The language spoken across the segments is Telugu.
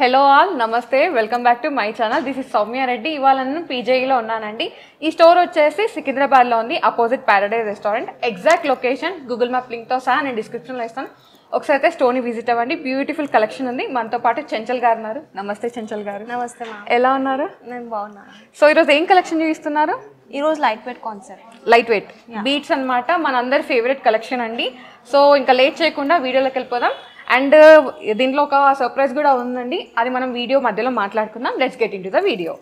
Hello all, Namaste, welcome back to my channel. This is Soumya Reddy. Ivala nannu P.J.E lo unnanandi. Ee store vachesi Secunderabad lo undi, opposite Paradise Restaurant. Exact location Google Map link tho saha nenu description lo isthanu. Oksarithe store ni visit avandi. Beautiful collection undi. Manto paatu Chenchalgaru unnaru. Namaste Chenchalgaru. Namaste ma'am. Ela unnaru? Nenu bagunnanu. So ee roju em collection chupistunnaru? Ee roju lightweight concept. Lightweight. Yeah. Beads anamata manandaru favorite collection andi. So inka late cheyakunda video loki velipodam. And దీంట్లో ఒక సర్ప్రైజ్ కూడా ఉందండి, అది మనం వీడియో మధ్యలో మాట్లాడుకుందాం. Let's get into the video.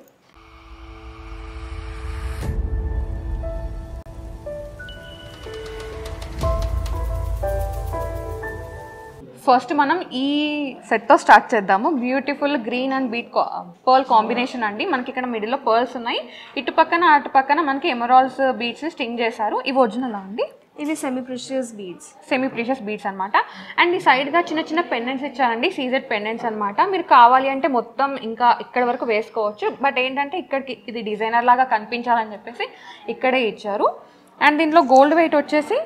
First మనం ఈ సెట్తో స్టార్ట్ చేద్దాము. Beautiful green and bead pearl combination అండి. మనకి ఇక్కడ మిడిల్లో పర్ల్స్ ఉన్నాయి, ఇటు పక్కన అటు పక్కన మనకి ఎమరాల్డ్స్ బీట్స్ స్టింగ్ చేశారు. ఇవి ఒరిజినల్ అండి, ఇవి సెమీ ప్రీషియస్ బీడ్స్ అనమాట. అండ్ ఈ సైడ్గా చిన్న చిన్న పెండెంట్స్ ఇచ్చారండి, సీజెడ్ పెండెంట్స్ అనమాట. మీరు కావాలి అంటే మొత్తం ఇంకా ఇక్కడ వరకు వేసుకోవచ్చు, బట్ ఏంటంటే ఇక్కడికి ఇది డిజైనర్ లాగా కనిపించాలని చెప్పేసి ఇక్కడే ఇచ్చారు. అండ్ దీంట్లో గోల్డ్ వెయిట్ వచ్చేసి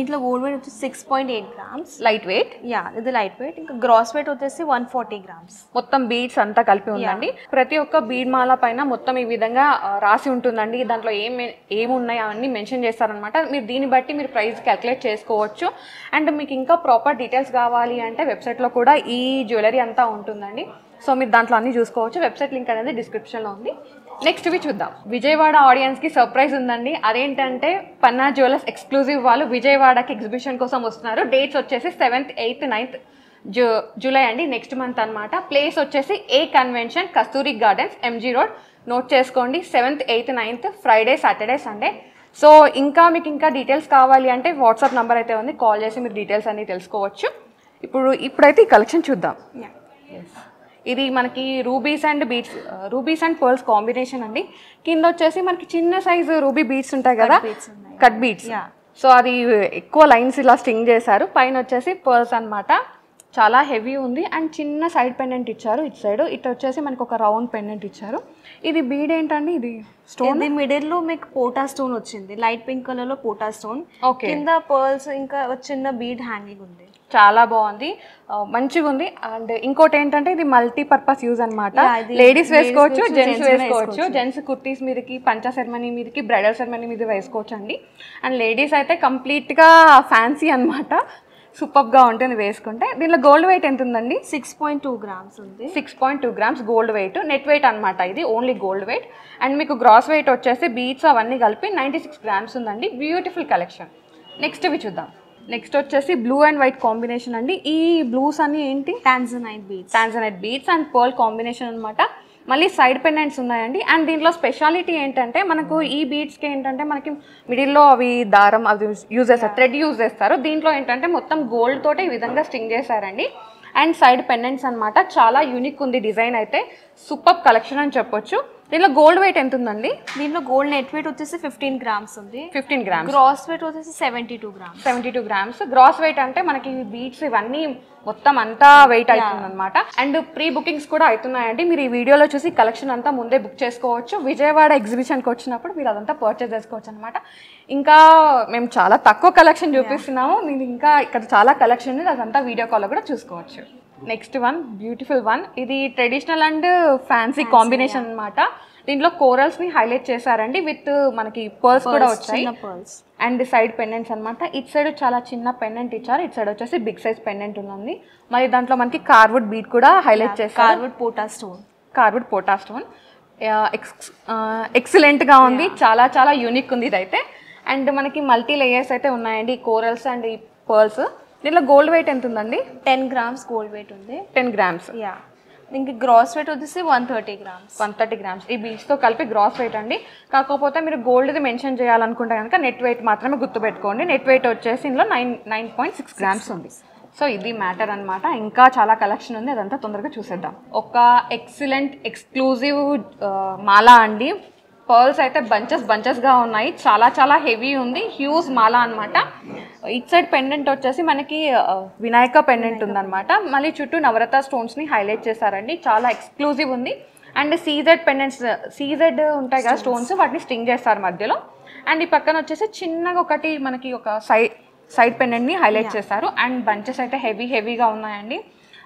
6.8 grams, లైట్ వెయిట్. యా, ఇది లైట్ వెయిట్. ఇంకా గ్రాస్ వెయిట్ వచ్చేసి 140 grams. మొత్తం బీడ్స్ అంతా కలిపి ఉందండి. ప్రతి ఒక్క బీడ్ మాల పైన మొత్తం ఈ విధంగా రాసి ఉంటుందండి. దాంట్లో ఏమున్నాయి అవన్నీ మెన్షన్ చేస్తారనమాట. మీరు దీన్ని బట్టి మీరు ప్రైస్ క్యాల్కులేట్ చేసుకోవచ్చు. అండ్ మీకు ఇంకా ప్రాపర్ డీటెయిల్స్ కావాలి అంటే వెబ్సైట్లో కూడా ఈ జ్యువెలరీ అంతా ఉంటుందండి. సో మీరు దాంట్లో అన్నీ చూసుకోవచ్చు. వెబ్సైట్ లింక్ అనేది డిస్క్రిప్షన్లో ఉంది. నెక్స్ట్ వి చూద్దాం. విజయవాడ ఆడియన్స్కి సర్ప్రైజ్ ఉందండి. అదేంటంటే పన్నా జ్యువెలర్స్ ఎక్స్క్లూజివ్ వాళ్ళు విజయవాడకి ఎగ్జిబిషన్ కోసం వస్తున్నారు. డేట్స్ వచ్చేసి 7th, 8th, 9th July అండి, నెక్స్ట్ మంత్ అనమాట. ప్లేస్ వచ్చేసి ఏ convention, Kasturi gardens, MG road. Note చేసుకోండి, 7th, 8th, 9th, Friday, Saturday, Sunday. So ఇంకా మీకు ఇంకా డీటెయిల్స్ కావాలి అంటే వాట్సాప్ నెంబర్ అయితే ఉంది, కాల్ చేసి మీరు డీటెయిల్స్ అన్నీ తెలుసుకోవచ్చు. ఇప్పుడైతే ఈ కలెక్షన్ చూద్దాం. ఇది మనకి రూబీస్ అండ్ పర్ల్స్ కాంబినేషన్ అండి. కింద వచ్చేసి మనకి చిన్న సైజు రూబీ బీడ్స్ ఉంటాయి కదా, కట్ బీడ్స్. సో అది ఎక్కువ లైన్స్ ఇలా స్టింగ్ చేశారు. పైన వచ్చేసి పర్ల్స్ అనమాట. చాలా హెవీ ఉంది. అండ్ చిన్న సైడ్ పెండెంట్ ఇచ్చారు ఇటు సైడ్. ఇటు వచ్చేసి మనకు ఒక రౌండ్ పెండెంట్ ఇచ్చారు. ఇది బీడ్ ఏంటండి, ఇది స్టోన్. మిడిల్ లో మీకు పోటా స్టోన్ వచ్చింది, లైట్ పింక్ కలర్ లో పోటా స్టోన్. కింద పర్ల్స్, ఇంకా చిన్న బీడ్ హ్యాంగింగ్ ఉంది. చాలా బాగుంది, మంచిగా ఉంది. అండ్ ఇంకోటి ఏంటంటే ఇది మల్టీ పర్పస్ యూజ్ అనమాట. లేడీస్ వేసుకోవచ్చు, జెంట్స్ వేసుకోవచ్చు. జెంట్స్ కుర్తీస్ మీదకి, పంచా సెరమనీ మీదకి, బ్రైడల్ సెరమనీ మీద వేసుకోవచ్చు అండి. అండ్ లేడీస్ అయితే కంప్లీట్ గా ఫ్యాన్సీ అనమాట. సూపర్ గా ఉంటుంది వేసుకుంటే. దీనిలో గోల్డ్ వెయిట్ ఎంత ఉందండి? 6.2 grams ఉంది. 6.2 grams gold weight. Net weight అనమాట ఇది, ఓన్లీ గోల్డ్ వెయిట్. అండ్ మీకు గ్రాస్ వెయిట్ వచ్చేసి బీట్స్ అవన్నీ కలిపి 96 grams ఉందండి. Beautiful collection. నెక్స్ట్ ఇవి చూద్దాం. నెక్స్ట్ వచ్చేసి బ్లూ అండ్ వైట్ కాంబినేషన్ అండి. ఈ బ్లూస్ అన్ని ఏంటి? Tanzanite beads and pearl combination అనమాట. మళ్ళీ సైడ్ పెండెంట్స్ ఉన్నాయండి. అండ్ దీంట్లో స్పెషాలిటీ ఏంటంటే మనకు ఈ బీడ్స్కి ఏంటంటే మనకి మిడిల్లో అవి దారం అది యూజ్ చేస్తారు, థ్రెడ్ యూజ్ చేస్తారు. దీంట్లో ఏంటంటే మొత్తం గోల్డ్ తోటే ఈ విధంగా స్టింగ్ చేశారండి. అండ్ సైడ్ పెండెంట్స్ అనమాట. చాలా యూనిక్ ఉంది డిజైన్ అయితే, సూపర్ కలెక్షన్ అని చెప్పొచ్చు. దీనిలో గోల్డ్ వెయిట్ ఎంత ఉందండి? దీనిలో గోల్డ్ నెట్ వెయిట్ వచ్చేసి 15 grams ఉంది. 15 grams. గ్రాస్ వెయిట్ వచ్చేసి 72 grams. 72 grams gross weight. అంటే మనకి బీట్స్ ఇవన్నీ మొత్తం అంతా వెయిట్ అవుతుంది అనమాట. అండ్ ప్రీ బుకింగ్స్ కూడా అవుతున్నాయండి. మీరు ఈ వీడియోలో చూసి కలెక్షన్ అంతా ముందే బుక్ చేసుకోవచ్చు. విజయవాడ ఎగ్జిబిషన్కి వచ్చినప్పుడు మీరు అదంతా పర్చేస్ చేసుకోవచ్చు అనమాట. ఇంకా మేము చాలా తక్కువ కలెక్షన్ చూపిస్తున్నాము. మీరు ఇంకా ఇక్కడ చాలా కలెక్షన్ ఉంది, అదంతా వీడియో కాల్లో కూడా చూసుకోవచ్చు. Next one, beautiful one. ఇది ట్రెడిషనల్ అండ్ ఫ్యాన్సీ కాంబినేషన్ అనమాట. దీంట్లో కోరల్స్ ని హైలైట్ చేశారండి, విత్ మనకి పర్ల్స్ కూడా వచ్చాయి. అండ్ సైడ్ పెండెంట్స్ అనమాట. ఇటు సైడ్ చాలా చిన్న పెండెంట్ ఇచ్చారు, ఇటు సైడ్ వచ్చేసి బిగ్ సైజ్ పెండెంట్ ఉంది. మరి దాంట్లో మనకి కార్వుడ్ బీట్ కూడా హైలైట్ చేస్తారు. కార్వుడ్ పోటా స్టోన్ ఎక్సలెంట్ గా ఉంది, చాలా చాలా యూనిక్ ఉంది ఇదైతే. అండ్ మనకి మల్టీ లేయర్స్ అయితే ఉన్నాయండి, కోరల్స్ అండ్ ఈ పర్ల్స్. దీంట్లో గోల్డ్ వెయిట్ ఎంత ఉందండి? 10 grams గోల్డ్ వెయిట్ ఉంది. 10 grams. యా, దీనికి గ్రాస్ వెయిట్ వచ్చేసి 130 grams. 130 grams ఈ బీడ్స్తో కలిపి గ్రాస్ వెయిట్ అండి. కాకపోతే మీరు గోల్డ్ది మెన్షన్ చేయాలనుకుంటే కనుక నెట్ వెయిట్ మాత్రమే గుర్తుపెట్టుకోండి. నెట్ వెయిట్ వచ్చేసి ఇందులో 9.6 grams ఉంది. సో ఇది మ్యాటర్ అనమాట. ఇంకా చాలా కలెక్షన్ ఉంది, అదంతా తొందరగా చూసేద్దాం. ఒక ఎక్సలెంట్ ఎక్స్క్లూజివ్ మాలా అండి. పర్ల్స్ అయితే బంచెస్గా ఉన్నాయి, చాలా చాలా హెవీ ఉంది. హ్యూజ్ మాల అనమాట. ఇట్ సైడ్ పెండెంట్ వచ్చేసి మనకి వినాయక పెండెంట్ ఉందనమాట. మళ్ళీ చుట్టూ నవరత్న స్టోన్స్ని హైలైట్ చేశారండి, చాలా ఎక్స్క్లూజివ్ ఉంది. అండ్ సీజెడ్ ఉంటాయి కదా స్టోన్స్, వాటిని స్టింగ్ చేస్తారు మధ్యలో. అండ్ ఈ పక్కన వచ్చేసి చిన్నగా ఒకటి మనకి ఒక సైడ్ పెండెంట్ని హైలైట్ చేశారు. అండ్ బంచెస్ అయితే హెవీగా ఉన్నాయండి.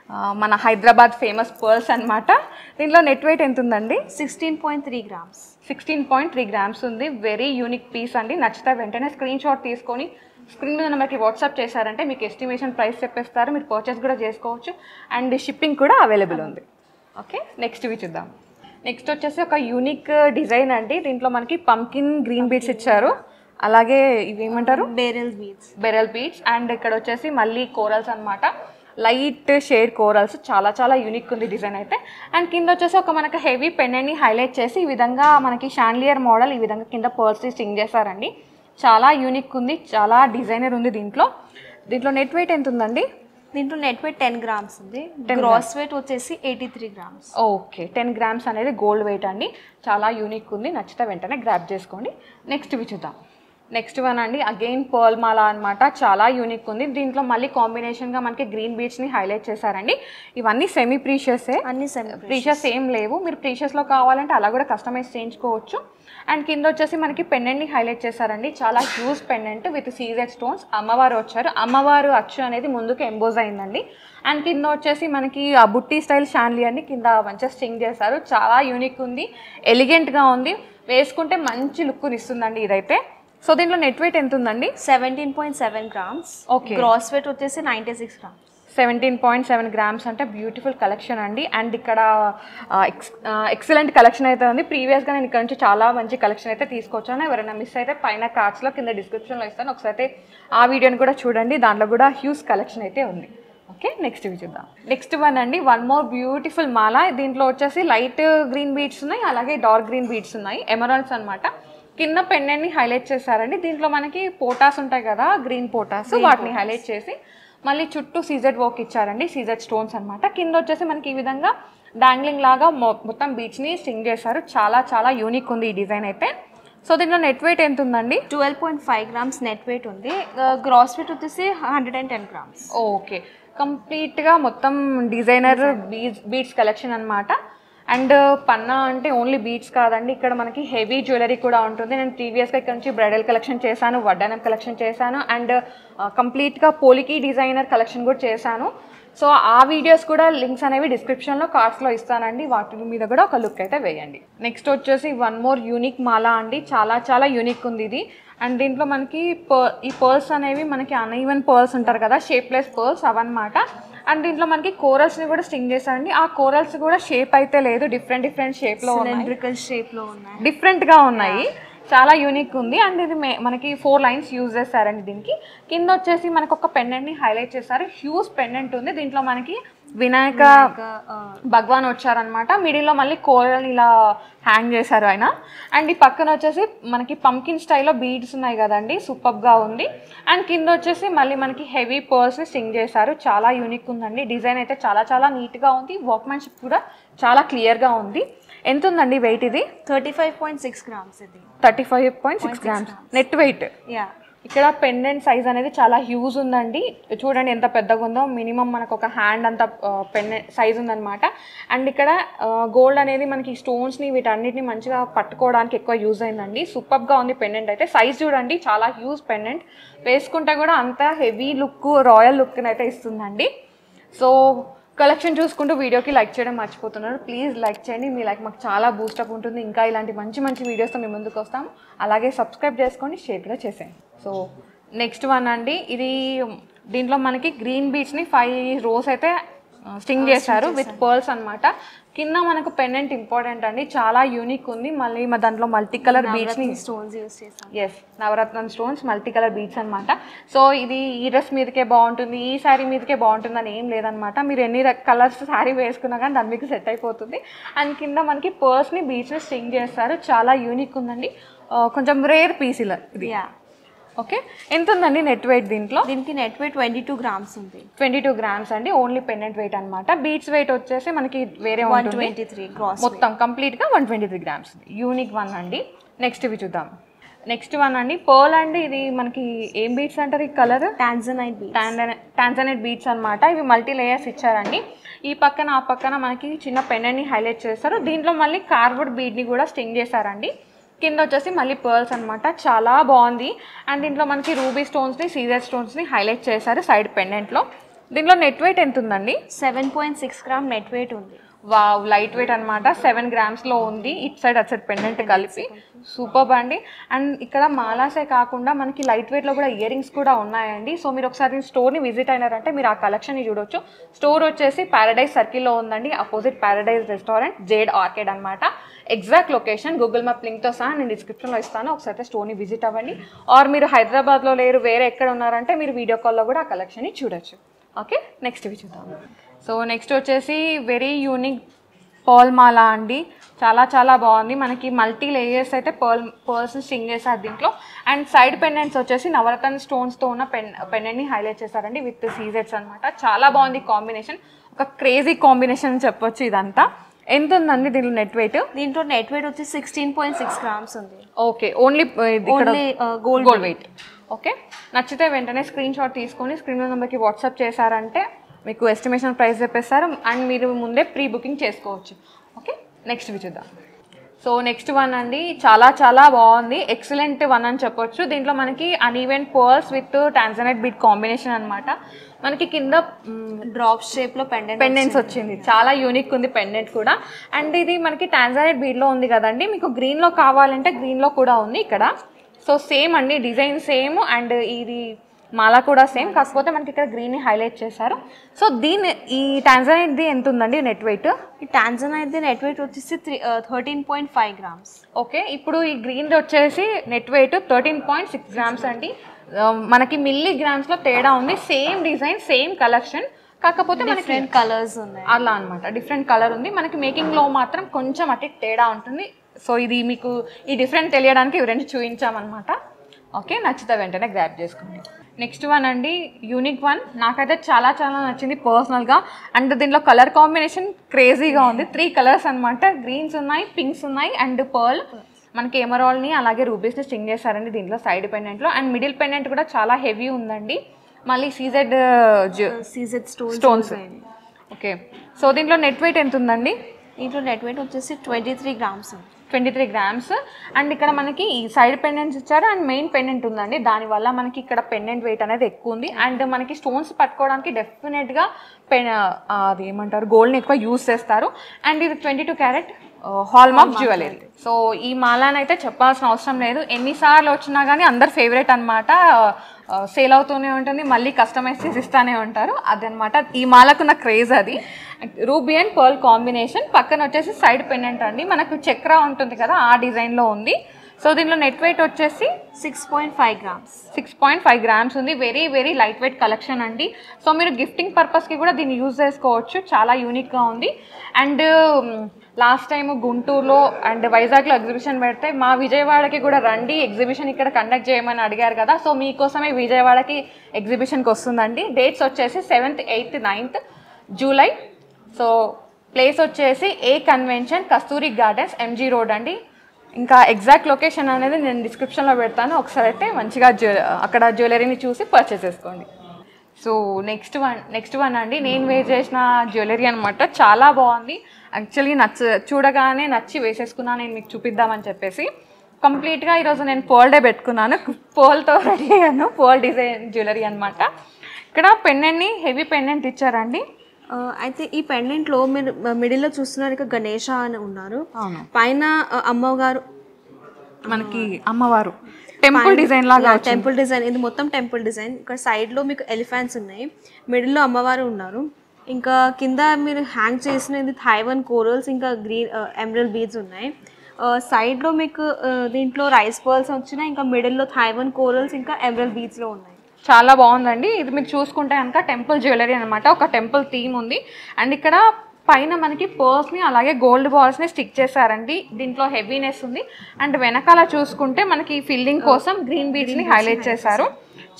mana Hyderabad famous pearls anamata. Deenlo net weight ent undandi 16.3 grams. 16.3 grams undi. Very unique piece andi. Nachita ventane screenshot teeskoni స్క్రీన్ మీద మనకి వాట్సాప్ చేశారంటే మీకు ఎస్టిమేషన్ ప్రైస్ చెప్పేస్తారు, మీరు పర్చేస్ కూడా చేసుకోవచ్చు అండ్ షిప్పింగ్ కూడా అవైలబుల్ ఉంది. ఓకే, నెక్స్ట్ ఇవి చూద్దాం. నెక్స్ట్ వచ్చేసి ఒక యూనిక్ డిజైన్ అండి. దీంట్లో మనకి పంకిన్ గ్రీన్ బీడ్స్ ఇచ్చారు, అలాగే ఇవి ఏమంటారు బెరల్ బీడ్స్ అండ్ ఇక్కడ వచ్చేసి మళ్ళీ కోరల్స్ అనమాట, లైట్ షేడ్ కోరల్స్. చాలా చాలా యూనిక్ ఉంది డిజైన్ అయితే. అండ్ కింద వచ్చేసి ఒక మనకు హెవీ పెన్నెని హైలైట్ చేసి ఈ విధంగా మనకి షాన్లియర్ మోడల్ ఈ విధంగా కింద పర్ల్స్ని స్టింగ్ చేశారండి. చాలా యూనిక్ ఉంది, చాలా డిజైనర్ ఉంది దీంట్లో. దీంట్లో నెట్ వెయిట్ ఎంత ఉందండి? దీంట్లో నెట్ వెయిట్ 10 grams ఉంది. గ్రాస్ వెయిట్ వచ్చేసి 83 grams. ఓకే, 10 grams అనేది గోల్డ్ వెయిట్ అండి. చాలా యూనిక్ ఉంది, నచ్చితే వెంటనే గ్రాబ్ చేసుకోండి. నెక్స్ట్ ఇవి చూద్దాం. నెక్స్ట్ వన్ అండి, అగైన్ పర్ల్ మాల అనమాట. చాలా యూనిక్ ఉంది. దీంట్లో మళ్ళీ కాంబినేషన్గా మనకి గ్రీన్ బీడ్స్ని హైలైట్ చేశారండి. ఇవన్నీ సెమీ ప్రీషియసే, అన్ని ప్రీషియస్ ఏం లేవు. మీరు ప్రీషియస్లో కావాలంటే అలా కూడా కస్టమైజ్ చేయించుకోవచ్చు. అండ్ కింద వచ్చేసి మనకి పెండెంట్ని హైలైట్ చేశారండి. చాలా huge pendant with CZ stones. అమ్మవారు వచ్చారు, అమ్మవారు అచ్చు అనేది ముందుకు ఎంబోజ్ అయిందండి. అండ్ కింద వచ్చేసి మనకి ఆ బుట్టి స్టైల్ షాన్లియర్ని కింద మంచిగా స్టింగ్ చేశారు. చాలా యూనిక్ ఉంది, ఎలిగెంట్గా ఉంది, వేసుకుంటే మంచి లుక్ని ఇస్తుందండి ఇదైతే. సో దీంట్లో నెట్ వెయిట్ ఎంత ఉందండి? 17.7 grams. ఓకే, గ్రాస్ వెయిట్ వచ్చేసి 96 grams. 17.7 grams అంటే బ్యూటిఫుల్ కలెక్షన్ అండి. అండ్ ఇక్కడ ఎక్సలెంట్ కలెక్షన్ అయితే ఉంది. ప్రీవియస్గా నేను ఇక్కడ నుంచి చాలా మంచి కలెక్షన్ అయితే తీసుకొచ్చాను. ఎవరైనా మిస్ అయితే పైన కార్డ్స్లో కింద డిస్క్రిప్షన్లో ఇస్తాను, ఒకసారి ఆ వీడియోని కూడా చూడండి. దాంట్లో కూడా హ్యూజ్ కలెక్షన్ అయితే ఉంది. ఓకే, నెక్స్ట్ ఇవి చూద్దాం. నెక్స్ట్ వన్ అండి, వన్ మోర్ బ్యూటిఫుల్ మాల. దీంట్లో వచ్చేసి లైట్ గ్రీన్ బీడ్స్ ఉన్నాయి, అలాగే డార్క్ గ్రీన్ బీడ్స్ ఉన్నాయి, ఎమరాల్డ్స్ అనమాట. కింద పెన్నెని హైలైట్ చేశారండి. దీంట్లో మనకి పోటాస్ ఉంటాయి కదా, గ్రీన్ పోటాస్, వాటిని హైలైట్ చేసి మళ్ళీ చుట్టూ సీజెడ్ వర్క్ ఇచ్చారండి, సీజెడ్ స్టోన్స్ అనమాట. కింద వచ్చేసి మనకి ఈ విధంగా డాంగ్లింగ్ లాగా మొత్తం బీచ్ని స్టింగ్ చేశారు. చాలా చాలా యూనిక్ ఉంది ఈ డిజైన్ అయితే. సో దీంట్లో నెట్ వెయిట్ ఎంత ఉందండి? 12.5 grams నెట్ వెయిట్ ఉంది. గ్రాస్ వెయిట్ వచ్చేసి 110 grams. ఓకే, కంప్లీట్గా మొత్తం డిజైనర్ బీడ్స్ కలెక్షన్ అనమాట. అండ్ పన్నా అంటే ఓన్లీ బీడ్స్ కాదండి, ఇక్కడ మనకి హెవీ జ్యువెలరీ కూడా ఉంటుంది. నేను ప్రీవియస్గా ఇక్కడ నుంచి బ్రైడల్ కలెక్షన్ చేశాను, వడ్డానం కలెక్షన్ చేశాను అండ్ కంప్లీట్గా పోలికి డిజైనర్ కలెక్షన్ కూడా చేశాను. సో ఆ వీడియోస్ కూడా లింక్స్ అనేవి డిస్క్రిప్షన్లో కార్డ్స్లో ఇస్తానండి, వాటి మీద కూడా ఒక లుక్ అయితే వేయండి. నెక్స్ట్ వచ్చేసి వన్ మోర్ యూనిక్ మాల అండి. చాలా చాలా యూనిక్ ఉంది ఇది. అండ్ దీంట్లో మనకి ఈ పర్ల్స్ అనేవి మనకి అన్ఈవెన్ పర్ల్స్ ఉంటారు కదా, షేప్లెస్ పర్ల్స్ అవన్నమాట. అండ్ దీంట్లో మనకి కోరల్స్ని కూడా స్టింగ్ చేశారండి. ఆ కోరల్స్ కూడా షేప్ అయితే లేదు, డిఫరెంట్ షేప్లో ఉన్నాయి, డిఫరెంట్గా ఉన్నాయి. చాలా యూనిక్ ఉంది. అండ్ ఇది మనకి 4 lines యూజ్ చేశారండి దీనికి. కింద వచ్చేసి మనకు ఒక పెండెంట్ని హైలైట్ చేశారు, హ్యూజ్ పెండెంట్ ఉంది. దీంట్లో మనకి వినాయక భగవాన్ వచ్చారనమాట. మిడిల్లో మళ్ళీ కోరల్ని ఇలా హ్యాంగ్ చేశారు ఆయన. అండ్ ఈ పక్కన వచ్చేసి మనకి పంకిన్ స్టైల్లో బీడ్స్ ఉన్నాయి కదండి, సూపర్గా ఉంది. అండ్ కింద వచ్చేసి మళ్ళీ మనకి హెవీ పర్ల్స్ని స్టింగ్ చేశారు. చాలా యూనిక్ ఉందండి డిజైన్ అయితే. చాలా చాలా నీట్గా ఉంది, వర్క్మెన్షిప్ కూడా చాలా క్లియర్గా ఉంది. ఎంత ఉందండి వెయిట్ ఇది? 35.6 grams. ఇది 35.6 grams నెట్ వెయిట్. యా, ఇక్కడ పెండెంట్ సైజ్ అనేది చాలా హ్యూజ్ ఉందండి. చూడండి ఎంత పెద్దగా ఉందో, మినిమం మనకు ఒక హ్యాండ్ అంత పెండెంట్ సైజ్ ఉందన్నమాట. అండ్ ఇక్కడ గోల్డ్ అనేది మనకి స్టోన్స్ని వీటన్నిటిని మంచిగా పట్టుకోవడానికి ఎక్కువ యూజ్ అయిందండి. సూపర్గా ఉంది పెండెంట్ అయితే. సైజ్ చూడండి, చాలా హ్యూజ్ పెండెంట్. వేసుకుంటే కూడా అంత హెవీ లుక్, రాయల్ లుక్ని అయితే ఇస్తుందండి. సో కలెక్షన్ చూసుకుంటూ వీడియోకి లైక్ చేయడం మర్చిపోతున్నారు. ప్లీజ్ లైక్ చేయండి, మీ లైక్ మాకు చాలా బూస్టప్ ఉంటుంది. ఇంకా ఇలాంటి మంచి మంచి వీడియోస్తో మేము ముందుకు వస్తాము. అలాగే సబ్స్క్రైబ్ చేసుకోండి, షేర్ కూడా చేసేయండి. సో నెక్స్ట్ వన్ అండి, ఇది దీంట్లో మనకి గ్రీన్ బీడ్స్ని 5 rows అయితే స్టింగ్ చేశారు విత్ పర్ల్స్ అనమాట. కింద మనకు పెండెంట్ ఇంపార్టెంట్ అండి. చాలా యూనిక్ ఉంది. మళ్ళీ మా దాంట్లో మల్టీ కలర్ బీడ్స్ని స్టోన్స్ యూస్ చేస్తాం. ఎస్, నవరత్నం స్టోన్స్, మల్టీ కలర్ బీడ్స్ అనమాట. సో ఇది ఈ డ్రెస్ మీదకే బాగుంటుంది, ఈ శారీ మీదకే బాగుంటుంది అని ఏం లేదనమాట. మీరు ఎన్ని కలర్స్ శారీ వేసుకున్నా కానీ దాని మీకు సెట్ అయిపోతుంది. అండ్ కింద మనకి పర్ల్స్ని బీడ్స్ని స్టింగ్ చేస్తారు. చాలా యూనిక్ ఉందండి, కొంచెం రేర్ పీస్ ఇలా ఇది. ఓకే, ఎంత ఉందండి నెట్ వెయిట్ దీంట్లో? దీనికి నెట్ వెయిట్ 22 grams ఉంది. 22 grams అండి, ఓన్లీ పెండెంట్ వెయిట్ అనమాట. బీట్స్ వెయిట్ వచ్చేసి మనకి వేరే 123. మొత్తం కంప్లీట్గా 123 grams. యూనిక్ వన్ అండి. నెక్స్ట్ ఇవి చూద్దాం. నెక్స్ట్ వన్ అండి, పర్ల్ అండి. ఇది మనకి ఏం బీట్స్ అంటారు ఈ కలర్? టాన్జనైట్ బీట్స్ అనమాట. ఇవి మల్టీ లేయర్స్ ఇచ్చారండి. ఈ పక్కన ఆ పక్కన మనకి చిన్న పెండెంట్ని హైలైట్ చేస్తారు. దీంట్లో మళ్ళీ కార్వర్డ్ బీడ్ని కూడా స్టింగ్ చేశారండి. కింద వచ్చేసి మళ్ళీ పర్ల్స్ అనమాట. చాలా బాగుంది. అండ్ దీంట్లో మనకి రూబీ స్టోన్స్ని, సీజర్ స్టోన్స్ని హైలైట్ చేశారు సైడ్ పెండెంట్లో. దీనిలో నెట్ weight ఎంత ఉందండి? 7.6 గ్రామ్ నెట్ weight ఉంది. వావ్, లైట్ వెయిట్ అన్నమాట. 7 grams లో ఉంది. ఇట్ సైడ్ అటు సైడ్ పెండెంట్ కలిపి సూపర్ అండి. అండ్ ఇక్కడ మాలాసే కాకుండా మనకి లైట్ వెయిట్ లో కూడా ఇయర్ రింగ్స్ కూడా ఉన్నాయండి. సో మీరు ఒకసారి స్టోర్ ని విజిట్ అయినారంటే మీరు ఆ కలెక్షన్ ని చూడొచ్చు. స్టోర్ వచ్చేసి ప్యారడైజ్ సర్కిల్ లో ఉందండి, opposite Paradise restaurant, jade arcade అనమాట. Exact location Google map link తో సహా నేను డిస్క్రిప్షన్ లో ఇస్తాను. ఒకసారి స్టోర్ ని విజిట్ అవ్వండి. ఆర్ మీరు హైదరాబాద్ లో లేరు, వేరే ఎక్కడ ఉన్నారంటే మీరు వీడియో కాల్ లో కూడా ఆ కలెక్షన్ ని చూడొచ్చు. ఓకే, నెక్స్ట్ ఇవి చూద్దాం. సో నెక్స్ట్ వచ్చేసి వెరీ యూనిక్ పర్ల్ మాలా అండి. చాలా చాలా బాగుంది. మనకి మల్టీ లేయర్స్ అయితే పర్ల్స్ స్టింగ్ చేశారు దీంట్లో. అండ్ సైడ్ పెండెంట్స్ వచ్చేసి నవరత్న స్టోన్స్తో ఉన్న పెండెంట్ని హైలైట్ చేశారండి విత్ సీజెట్స్ అనమాట. చాలా బాగుంది కాంబినేషన్, ఒక క్రేజీ కాంబినేషన్ అని చెప్పొచ్చు. ఇదంతా ఎంత ఉందండి దీంట్లో నెట్ వెయిట్? దీంట్లో నెట్ వెయిట్ వచ్చి 16.6 grams ఉంది. Okay, only gold weight. Okay, నచ్చితే వెంటనే స్క్రీన్ షాట్ తీసుకొని స్క్రీన్ నెంబర్కి వాట్సాప్ చేశారంటే మీకు ఎస్టిమేషన్ ప్రైస్ చెప్పేస్తారు. అండ్ మీరు ముందే ప్రీ బుకింగ్ చేసుకోవచ్చు. ఓకే, నెక్స్ట్ చూద్దాం. సో నెక్స్ట్ వన్ అండి, చాలా చాలా బాగుంది. ఎక్సలెంట్ వన్ అని చెప్పొచ్చు. దీంట్లో మనకి uneven pearls with tanzanite bead combination అనమాట. మనకి కింద డ్రాప్ షేప్లో పెండెంట్స్ వచ్చింది. చాలా యూనిక్ ఉంది పెండెంట్ కూడా. అండ్ ఇది మనకి టాన్జనైట్ బీట్లో ఉంది కదండి, మీకు గ్రీన్లో కావాలంటే గ్రీన్లో కూడా ఉంది ఇక్కడ. సో సేమ్ అండి, డిజైన్ సేమ్ అండ్ ఇది మాలా కూడా సేమ్, కాకపోతే మనకి ఇక్కడ గ్రీన్ హైలైట్ చేశారు. సో దీని ఈ టాన్జనైట్ది ఎంత ఉందండి నెట్ వెయిట్? ఈ టాన్జనైట్ది నెట్ వెయిట్ వచ్చేసి 13.5 grams. ఓకే, ఇప్పుడు ఈ గ్రీన్ది వచ్చేసి నెట్ వెయిట్ 13.6 grams అండి. మనకి మిల్లీ గ్రామ్స్లో తేడా ఉంది. సేమ్ డిజైన్, సేమ్ కలెక్షన్, కాకపోతే మనకి డిఫరెంట్ కలర్స్ ఉన్నాయి అలా అనమాట. డిఫరెంట్ కలర్ ఉంది మనకి. మేకింగ్లో మాత్రం కొంచెం అటు తేడా ఉంటుంది. సో ఇది మీకు ఈ డిఫరెంట్ తెలియడానికి ఇవి రెండు చూపించామన్నమాట. ఓకే, నచ్చితే వెంటనే గ్రాప్ చేసుకోండి. నెక్స్ట్ వన్ అండి, యూనిక్ వన్. నాకైతే చాలా చాలా నచ్చింది పర్సనల్గా. అండ్ దీంట్లో కలర్ కాంబినేషన్ క్రేజీగా ఉంది. 3 colors అనమాట. గ్రీన్స్ ఉన్నాయి, పింక్స్ ఉన్నాయి అండ్ పర్ల్. మనకి ఎమరాల్డ్ని అలాగే రూబీస్ని స్టింగ్ చేశారండి దీంట్లో సైడ్ పెండెంట్లో. అండ్ మిడిల్ పెండెంట్ కూడా చాలా హెవీ ఉందండి. మళ్ళీ సీజెడ్ స్టోన్స్. ఓకే, సో దీంట్లో నెట్ వెయిట్ ఎంత ఉందండి? దీంట్లో నెట్ వెయిట్ వచ్చేసి 23 grams. 23 grams. అండ్ ఇక్కడ మనకి ఈ సైడ్ పెండెంట్స్ ఇచ్చారు అండ్ మెయిన్ పెండెంట్ ఉందండి. దానివల్ల మనకి ఇక్కడ పెండెంట్ వెయిట్ అనేది ఎక్కువ ఉంది. అండ్ మనకి స్టోన్స్ పట్టుకోవడానికి డెఫినెట్గా అది ఏమంటారు గోల్డ్ని ఎక్కువ యూజ్ చేస్తారు. అండ్ ఇది 22 carat హాల్మార్క్ జ్యువెలరీ. సో ఈ మాలాని అయితే చెప్పాల్సిన అవసరం లేదు, ఎన్నిసార్లు వచ్చినా కానీ అందరు ఫేవరెట్ అనమాట. సేల్ అవుతూనే ఉంటుంది, మళ్ళీ కస్టమైజ్ చేసి ఇస్తూనే ఉంటారు. అదనమాట ఈ మాలకున్న క్రేజ్. అది రూబీ అండ్ పర్ల్ కాంబినేషన్. పక్కన వచ్చేసి సైడ్ పెండెంట్ అండి, మనకు చక్ర ఉంటుంది కదా ఆ డిజైన్లో ఉంది. సో దీనిలో నెట్ వెయిట్ వచ్చేసి 6.5 grams. 6.5 grams ఉంది. Very very light weight collection అండి. సో మీరు గిఫ్టింగ్ పర్పస్కి కూడా దీన్ని యూజ్ చేసుకోవచ్చు. చాలా యూనిక్గా ఉంది. అండ్ లాస్ట్ టైం గుంటూరులో అండ్ వైజాగ్లో ఎగ్జిబిషన్ పెడితే మా విజయవాడకి కూడా రండి, ఎగ్జిబిషన్ ఇక్కడ కండక్ట్ చేయమని అడిగారు కదా. సో మీకోసమే విజయవాడకి ఎగ్జిబిషన్కి వస్తుందండి. డేట్స్ వచ్చేసి 7th, 8th, 9th July. So place వచ్చేసి ఏ convention, Kasturi gardens, MG road అండి. ఇంకా ఎగ్జాక్ట్ లొకేషన్ అనేది నేను డిస్క్రిప్షన్లో పెడతాను. ఒకసారి అయితే మంచిగా అక్కడ జ్యువెలరీని చూసి పర్చేస్ చేసుకోండి. సో నెక్స్ట్ వన్ అండి, నేను వేర్ చేసిన జ్యువెలరీ అనమాట. చాలా బాగుంది యాక్చువల్లీ. చూడగానే నచ్చి వేసేసుకున్నా, నేను మీకు చూపిద్దామని చెప్పేసి. కంప్లీట్గా ఈరోజు నేను పర్ల్ డే పెట్టుకున్నాను. పర్ల్తో రెడీ అయ్యాను. పర్ల్ డిజైన్ జ్యువెలరీ అనమాట. ఇక్కడ పెండెంట్ని హెవీ పెండెంట్ ఇచ్చారండి. అయితే ఈ పెండెంట్లో మీరు మిడిల్లో చూస్తున్నారు ఇక గణేష అని ఉన్నారు, పైన అమ్మగారు మనకి అమ్మవారు టెంపుల్ డిజైన్ లాగా. టెంపుల్ డిజైన్, ఇది మొత్తం టెంపుల్ డిజైన్. ఇక్కడ సైడ్లో మీకు ఎలిఫెంట్స్ ఉన్నాయి, మిడిల్లో అమ్మవారు ఉన్నారు. ఇంకా కింద మీరు హ్యాంగ్ చేసిన ఇది థైవన్ కోరల్స్, ఇంకా గ్రీన్ ఎమరల్డ్ బీడ్స్ ఉన్నాయి. సైడ్లో మీకు దీంట్లో రైస్ పర్ల్స్ వచ్చినాయి, ఇంకా మిడిల్లో థైవన్ కోరల్స్ ఇంకా ఎమరల్డ్ బీడ్స్లో ఉన్నాయి. చాలా బాగుందండి. ఇది మీరు చూసుకుంటే కనుక టెంపుల్ జ్యువెలరీ అనమాట. ఒక టెంపుల్ థీమ్ ఉంది. అండ్ ఇక్కడ పైన మనకి పర్ల్స్ని అలాగే గోల్డ్ బాల్స్ని స్టిక్ చేశారండి. దీంట్లో హెవీనెస్ ఉంది. అండ్ వెనకాల చూసుకుంటే మనకి ఫిల్లింగ్ కోసం గ్రీన్ బీడ్స్ని హైలైట్ చేశారు.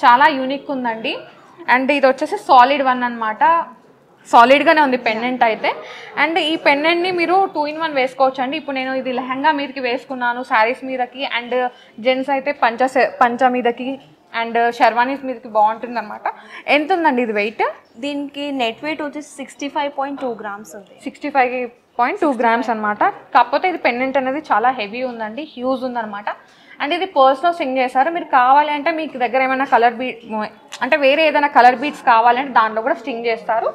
చాలా యూనిక్ ఉందండి. అండ్ ఇది వచ్చేసి సాలిడ్ వన్ అనమాట. సాలిడ్గానే ఉంది పెండెంట్ అయితే. అండ్ ఈ పెండెంట్ని మీరు 2 in 1 వేసుకోవచ్చు అండి. ఇప్పుడు నేను ఇది లెహంగా మీదకి వేసుకున్నాను, శారీస్ మీదకి, అండ్ జెంట్స్ అయితే పంచ మీదకి అండ్ షర్వానీస్ మీదకి బాగుంటుంది అనమాట. ఎంత ఉందండి ఇది వెయిట్? దీనికి నెట్ వెయిట్ వచ్చేసి 65.2 grams ఉంది. 65 0.2 grams अन्नमाट काकपोते इदी पेंडेंट अनेदी चाला हेवी उंदंडी ह्यूज उंदन्नमाट अंड इदी पर्सनल स्टिंग चेशारु मीरू कावाली अंटे मीकु दग्गर एमैना कलर बीट अंटे वेरे एदैना कलर बीट्स कावाली अंटे दांट्लो कूडा स्टिंग चेस्तारु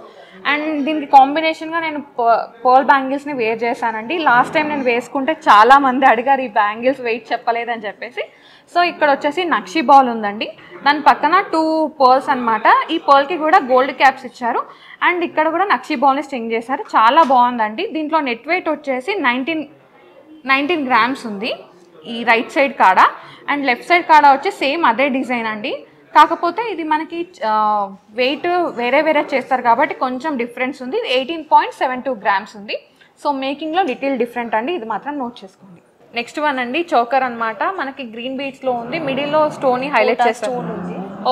అండ్ దీనికి కాంబినేషన్గా నేను పర్ల్ బ్యాంగిల్స్ని వేర్ చేశానండి. లాస్ట్ టైం నేను వేసుకుంటే చాలామంది అడిగారు ఈ బ్యాంగిల్స్ వెయిట్ చెప్పలేదని చెప్పేసి. సో ఇక్కడ వచ్చేసి నక్షి బాల్ ఉందండి, దాని పక్కన 2 పర్ల్స్ అనమాట. ఈ పర్ల్కి కూడా గోల్డ్ క్యాప్స్ ఇచ్చారు అండ్ ఇక్కడ కూడా నక్షి బాల్ని స్టింగ్ చేశారు. చాలా బాగుందండి. దీంట్లో నెట్ వెయిట్ వచ్చేసి 19 గ్రామ్స్ ఉంది ఈ రైట్ సైడ్ కాడ, అండ్ లెఫ్ట్ సైడ్ కాడ వచ్చి సేమ్ అదే డిజైన్ అండి. కాకపోతే ఇది మనకి వెయిట్ వేరే వేరే చేస్తారు కాబట్టి కొంచెం డిఫరెన్స్ ఉంది. 18.72 గ్రామ్స్ ఉంది. సో మేకింగ్లో లిటిల్ డిఫరెంట్ అండి, ఇది మాత్రం నోట్ చేసుకోండి. నెక్స్ట్ వన్ అండి చోకర్ అనమాట, మనకి గ్రీన్ బీట్స్లో ఉంది. మిడిల్లో స్టోన్ని హైలైట్ చేస్తారు,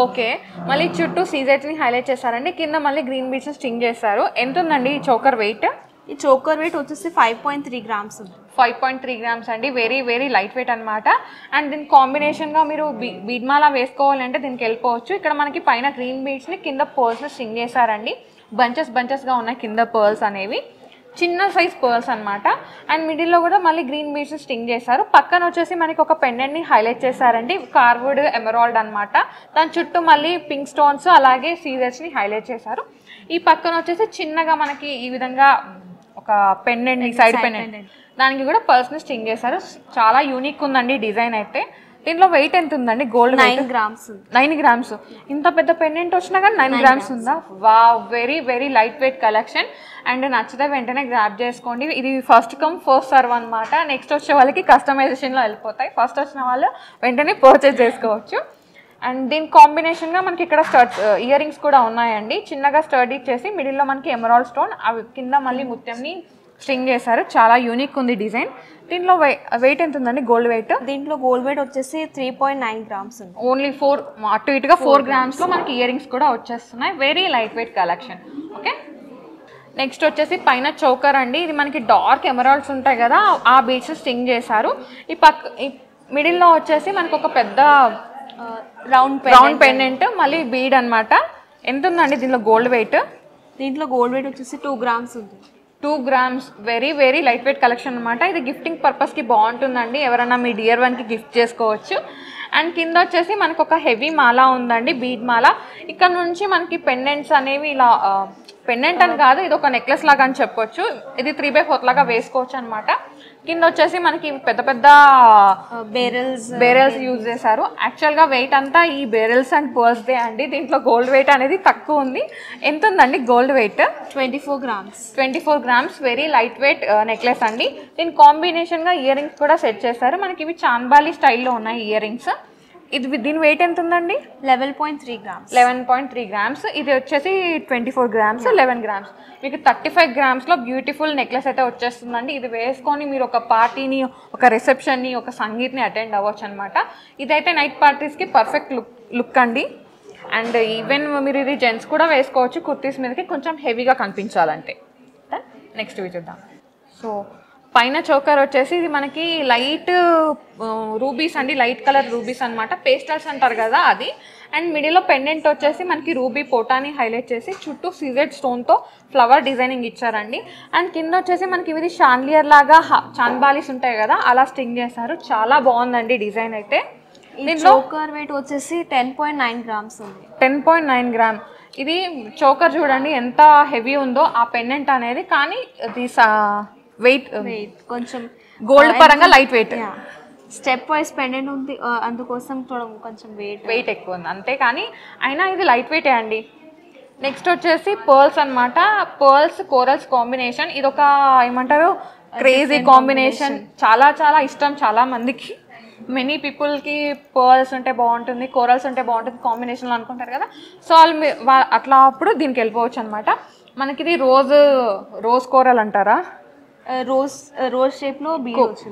ఓకే. మళ్ళీ చుట్టూ సీజెట్ని హైలైట్ చేస్తారండి, కింద మళ్ళీ గ్రీన్ బీట్స్ని స్టింగ్ చేస్తారు. ఎంత ఉందండి ఈ చోకర్ వెయిట్? ఈ చోకర్ వెయిట్ వచ్చేసి 5.3 గ్రామ్స్ ఉంది. 5.3 గ్రామ్స్ అండి, వెరీ వెరీ లైట్ వెయిట్ అనమాట. అండ్ దీని కాంబినేషన్గా మీరు బీడ్మాల వేసుకోవాలంటే దీనికి వెళ్ళిపోవచ్చు. ఇక్కడ మనకి పైన గ్రీన్ బీడ్స్ని కింద పర్ల్స్ని స్టింగ్ చేశారండి. బంచెస్గా ఉన్నాయి కింద పర్ల్స్ అనేవి, చిన్న సైజ్ పర్ల్స్ అనమాట. అండ్ మిడిల్లో కూడా మళ్ళీ గ్రీన్ బీడ్స్ని స్టింగ్ చేశారు. పక్కన వచ్చేసి మనకి ఒక పెండెంట్ని హైలైట్ చేశారండి, కార్వుడ్ ఎమరాల్డ్ అనమాట. దాని చుట్టూ మళ్ళీ పింక్ స్టోన్స్ అలాగే సీజర్స్ని హైలైట్ చేశారు. ఈ పక్కన వచ్చేసి చిన్నగా మనకి ఈ విధంగా ఒక పెండెంట్, ఈ సైడ్ పెండెంట్, దానికి కూడా పర్ల్స్ని స్టింగ్ చేశారు. చాలా యూనిక్ ఉందండి డిజైన్ అయితే. దీంట్లో వెయిట్ ఎంత ఉందండి? Gold 9 grams. ఇంత పెద్ద పెండెంట్ వచ్చినా కానీ 9 గ్రామ్స్ ఉందా? Wow, very very light weight collection. And నచ్చితే వెంటనే గ్రాబ్ చేసుకోండి. ఇది ఫస్ట్ కమ్ ఫస్ట్ సర్వ్ అనమాట. నెక్స్ట్ వచ్చే వాళ్ళకి కస్టమైజేషన్లో వెళ్ళిపోతాయి, ఫస్ట్ వచ్చిన వాళ్ళు వెంటనే పర్చేజ్ చేసుకోవచ్చు. అండ్ దీని కాంబినేషన్గా మనకి ఇక్కడ ఇయర్ రింగ్స్ కూడా ఉన్నాయండి. చిన్నగా స్టర్డ్ ఇచ్చేసి మిడిల్లో మనకి ఎమరాల్డ్ స్టోన్, అవి కింద మళ్ళీ ముత్యంని స్టింగ్ చేశారు. చాలా యూనిక్ ఉంది డిజైన్. దీంట్లో వెయిట్ ఎంత ఉందండి గోల్డ్ వెయిట్? దీంట్లో గోల్డ్ వెయిట్ వచ్చేసి 3.9 గ్రామ్స్ ఉంది. ఓన్లీ 4, అటు ఇటుగా 4 గ్రామ్స్లో మనకి ఇయర్ రింగ్స్ కూడా వచ్చేస్తున్నాయి. Very light weight collection, okay. Next వచ్చేసి పైన చౌకర్ అండి. ఇది మనకి డార్క్ ఎమరాల్డ్స్ ఉంటాయి కదా, ఆ బీడ్స్ స్టింగ్ చేశారు. ఈ మిడిల్లో వచ్చేసి మనకు ఒక పెద్ద రౌండ్ పెండెంట్, మళ్ళీ బీడ్ అనమాట. ఎంత ఉందండి దీంట్లో గోల్డ్ వెయిట్? దీంట్లో గోల్డ్ వెయిట్ వచ్చేసి 2 గ్రామ్స్ ఉంది. 2 grams, very very light weight collection అనమాట. ఇది గిఫ్టింగ్ పర్పస్కి బాగుంటుందండి, ఎవరైనా మీ డియర్ వన్కి గిఫ్ట్ చేసుకోవచ్చు. అండ్ కింద వచ్చేసి మనకు ఒక హెవీ మాల ఉందండి, బీడ్ మాల. ఇక్కడ నుంచి మనకి పెండెంట్స్ అనేవి ఇలా, పెండెంట్ అని కాదు ఇది ఒక నెక్లెస్ లాగా అని చెప్పొచ్చు. ఇది 3/4 లాగా వేసుకోవచ్చు అనమాట. కింద వచ్చేసి మనకి పెద్ద పెద్ద బేరల్స్ యూజ్ చేశారు. యాక్చువల్గా వెయిట్ అంతా ఈ బేరల్స్ అండ్ పర్ల్స్ దే అండి. దీంట్లో గోల్డ్ వెయిట్ అనేది తక్కువ ఉంది. ఎంత ఉందండి gold weight? 24 grams. 24 grams, very light weight necklace అండి. దీని కాంబినేషన్గా ఇయర్ రింగ్స్ కూడా సెట్ చేశారు. మనకి ఇవి చాన్బాలి స్టైల్లో ఉన్నాయి ఇయర్ రింగ్స్. ఇది దీని వెయిట్ ఎంత ఉందండి? 11.3 గ్రామ్స్. 11.3 గ్రామ్స్. ఇది వచ్చేసి 24 గ్రామ్స్, 11 గ్రామ్స్. మీకు 35 గ్రామ్స్లో బ్యూటిఫుల్ నెక్లెస్ అయితే వచ్చేస్తుందండి. ఇది వేసుకొని మీరు ఒక పార్టీని, ఒక రిసెప్షన్ని, ఒక సంగీత్ని అటెండ్ అవ్వచ్చు అనమాట. ఇదైతే నైట్ పార్టీస్కి పర్ఫెక్ట్ లుక్ అండి. అండ్ ఈవెన్ మీరు ఇది జెంట్స్ కూడా వేసుకోవచ్చు, కుర్తీస్ మీదకి కొంచెం హెవీగా కనిపించాలంటే. నెక్స్ట్ ఇవి చూద్దాం. సో పైన చోకర్ వచ్చేసి ఇది మనకి లైట్ రూబీస్ అండి, లైట్ కలర్ రూబీస్ అనమాట, పేస్టల్స్ అంటారు కదా అది. అండ్ మిడిల్లో పెండెంట్ వచ్చేసి మనకి రూబీ పోటాని హైలైట్ చేసి చుట్టూ సీజెడ్ స్టోన్తో ఫ్లవర్ డిజైనింగ్ ఇచ్చారండి. అండ్ కింద వచ్చేసి మనకి ఇది షాన్లియర్ లాగా చాన్బాలిస్ ఉంటాయి కదా, అలా స్టింగ్ చేశారు. చాలా బాగుందండి డిజైన్ అయితే. దీంట్లో చోకర్ వెయిట్ వచ్చేసి 10.9 గ్రామ్స్ ఉంది. 10.9 గ్రామ్. ఇది చోకర్ చూడండి ఎంత హెవీ ఉందో ఆ పెండెంట్ అనేది, కానీ ఇది వెయిట్ కొంచెం గోల్డ్ పరంగా light weight. Step wise pendant ఉంది, అందుకోసం కొంచెం వెయిట్ ఎక్కువ ఉంది అంతే, కానీ అయినా ఇది లైట్ వెయిటే అండి. నెక్స్ట్ వచ్చేసి పర్ల్స్ అనమాట, పర్ల్స్ కోరల్స్ కాంబినేషన్. ఇది ఒక ఏమంటారు క్రేజీ కాంబినేషన్, చాలా చాలా ఇష్టం చాలా మందికి. మెనీ పీపుల్కి పర్ల్స్ ఉంటే బాగుంటుంది, కోరల్స్ ఉంటే బాగుంటుంది కాంబినేషన్లో అనుకుంటారు కదా. సో వాళ్ళు అట్లా అప్పుడు దీనికి వెళ్ళిపోవచ్చు అనమాట. మనకిది రోజ్ కోరల్ అంటారా, రోజ్ షేప్లో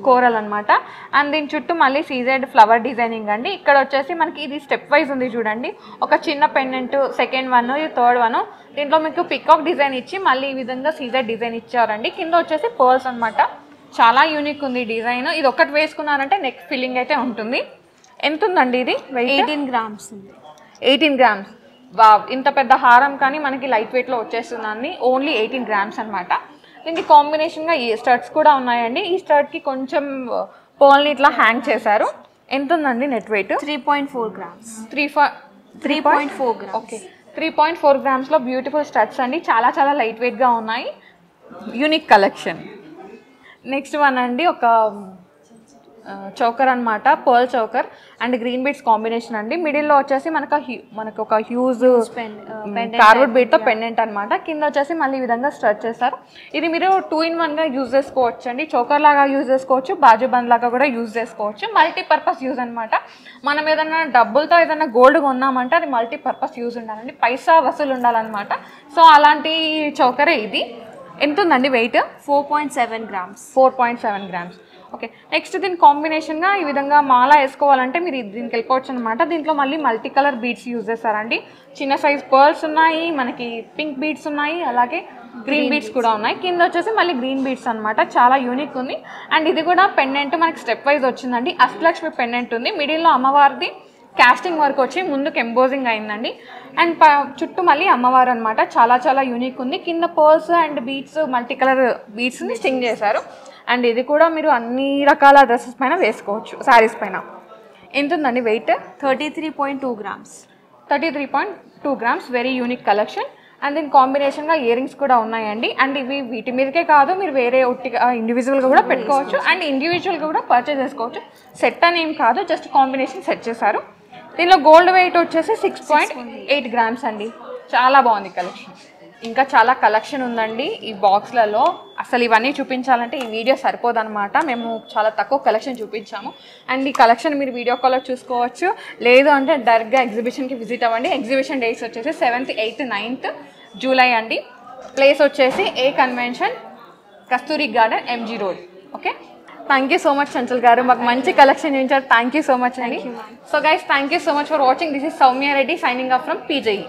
కోరల్ అనమాట. అండ్ దీని చుట్టూ మళ్ళీ సీజెడ్ ఫ్లవర్ డిజైనింగ్ అండి. ఇక్కడ వచ్చేసి మనకి ఇది స్టెప్ వైజ్ ఉంది చూడండి, ఒక చిన్న పెండెంట్, సెకండ్ వన్, ఇది థర్డ్ వన్. దీంట్లో మీకు పికాక్ డిజైన్ ఇచ్చి మళ్ళీ ఈ విధంగా సీజెడ్ డిజైన్ ఇచ్చారండి. కింద వచ్చేసి పర్ల్స్ అనమాట. చాలా యూనిక్ ఉంది డిజైన్. ఇది ఒకటి వేసుకున్నారంటే నెక్ ఫిల్లింగ్ అయితే ఉంటుంది. ఎంత ఉందండి ఇది? 18 గ్రామ్స్ ఉంది. 18 గ్రామ్స్, వావ్. ఇంత పెద్ద హారం కానీ మనకి లైట్ వెయిట్లో వచ్చేస్తుందండి, ఓన్లీ 18 గ్రామ్స్ అనమాట. దీనికి కాంబినేషన్ గా ఈ స్టడ్స్ కూడా ఉన్నాయండి. ఈ స్టడ్ కి కొంచెం పర్ల్ ని ఇట్లా హ్యాంగ్ చేశారు. ఎంత ఉందండి net weight? 3.4 grams. 3.4 grams. Okay, 3.4 grams లో బ్యూటిఫుల్ స్టడ్స్ అండి. చాలా చాలా లైట్ వెయిట్ గా ఉన్నాయి. Unique collection. నెక్స్ట్ వన్ అండి ఒక చౌకర్ అన్నమాట, pearl choker and green beads combination అండి. మిడిల్లో వచ్చేసి మనకు ఒక హ్యూజ్ కార్వర్డ్ బీట్ తో పెండెంట్ అన్నమాట. కింద వచ్చేసి మళ్ళీ ఈ విధంగా స్ట్రచ్ చేస్తారు. ఇది మీరు 2 in 1 గా యూజ్ చేసుకోవచ్చు అండి. చౌకర్ లాగా యూజ్ చేసుకోవచ్చు, బాజుబంద్ లాగా కూడా యూజ్ చేసుకోవచ్చు. మల్టీపర్పస్ యూజ్ అనమాట. మనం ఏదైనా డబ్బులతో ఏదైనా గోల్డ్ కొన్నామంటే అది మల్టీపర్పస్ యూజ్ ఉండాలండి, పైసా వసూలు ఉండాలన్నమాట. సో అలాంటి చౌకరే ఇది. ఎంత ఉందండి weight? 4.7 grams. 4.7 grams. Okay, next దీని కాంబినేషన్గా ఈ విధంగా మాల వేసుకోవాలంటే మీరు దీనికి వెళ్ళిపోవచ్చు అనమాట. దీంట్లో మళ్ళీ మల్టీ కలర్ బీడ్స్ యూజ్ చేస్తారండి. చిన్న సైజ్ పర్ల్స్ ఉన్నాయి, మనకి పింక్ బీడ్స్ ఉన్నాయి, అలాగే గ్రీన్ బీడ్స్ కూడా ఉన్నాయి. కింద వచ్చేసి మళ్ళీ గ్రీన్ బీడ్స్ అనమాట. చాలా యూనిక్ ఉంది. అండ్ ఇది కూడా పెండెంట్ మనకి స్టెప్ వైజ్ వచ్చిందండి. అష్టలక్ష్మి పెండెంట్ ఉంది. మిడిల్లో అమ్మవారిది క్యాస్టింగ్ వర్క్ వచ్చి ముందుకు ఎంబోజింగ్ అయిందండి. అండ్ చుట్టూ మళ్ళీ అమ్మవారు అనమాట. చాలా చాలా యూనిక్ ఉంది. కింద pearls and beads, multi colour బీడ్స్ని స్టింగ్ చేశారు. అండ్ ఇది కూడా మీరు అన్ని రకాల డ్రెస్సెస్ పైన వేసుకోవచ్చు, శారీస్ పైన. ఎంత ఉందండి weight? 33.2 grams. 33.2 grams. Very unique collection. And దీని కాంబినేషన్గా ఇయర్ రింగ్స్ కూడా ఉన్నాయండి. అండ్ ఇవి వీటి మీదకే కాదు, మీరు వేరే ఒట్టిగా ఇండివిజువల్గా కూడా పెట్టుకోవచ్చు అండ్ ఇండివిజువల్గా కూడా పర్చేజ్ చేసుకోవచ్చు. సెట్ అని ఏం కాదు, జస్ట్ కాంబినేషన్ సెట్ చేశారు. దీనిలో గోల్డ్ వెయిట్ వచ్చేసి 6.8 గ్రామ్స్ అండి. చాలా బాగుంది కలెక్షన్. ఇంకా చాలా కలెక్షన్ ఉందండి ఈ బాక్స్లలో. అసలు ఇవన్నీ చూపించాలంటే ఈ వీడియో సరిపోదన్నమాట. మేము చాలా తక్కువ కలెక్షన్ చూపించాము. అండ్ ఈ కలెక్షన్ మీరు వీడియో కాల్లో చూసుకోవచ్చు, లేదు అంటే డైరెక్ట్గా ఎగ్జిబిషన్కి విజిట్ అవ్వండి. ఎగ్జిబిషన్ డేట్స్ వచ్చేసి 7th, 8th, 9th July అండి. ప్లేస్ వచ్చేసి A convention, Kasturi garden, MG Road. Okay, thank you so much Chanchal garu, మాకు మంచి కలెక్షన్ చూపించారు. థ్యాంక్ యూ సో మచ్ అండి. So guys, thank you so much for watching. This is Soumya Reddy signing off from P.J.E.